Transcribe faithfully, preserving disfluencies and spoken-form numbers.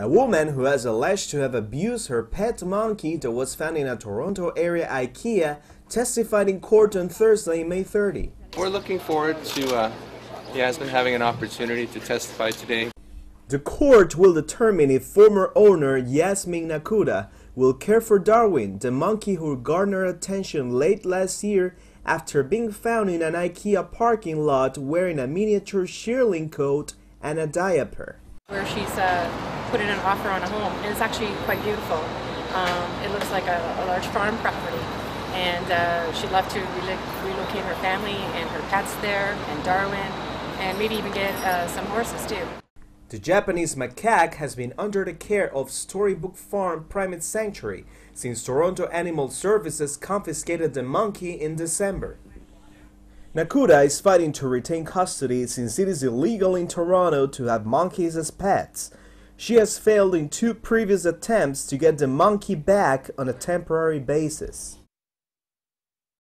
A woman who is alleged to have abused her pet monkey that was found in a Toronto area IKEA testified in court on Thursday, May thirtieth. We're looking forward to uh, Yasmin having an opportunity to testify today. The court will determine if former owner Yasmin Nakuda will care for Darwin, the monkey who garnered attention late last year after being found in an IKEA parking lot wearing a miniature shearling coat and a diaper. Where she's uh, put in an offer on a home, and it's actually quite beautiful. Um, it looks like a, a large farm property, and uh, she'd love to re relocate her family and her pets there, and Darwin, and maybe even get uh, some horses too. The Japanese macaque has been under the care of Storybook Farm Primate Sanctuary since Toronto Animal Services confiscated the monkey in December. Nakuda is fighting to retain custody since it is illegal in Toronto to have monkeys as pets. She has failed in two previous attempts to get the monkey back on a temporary basis.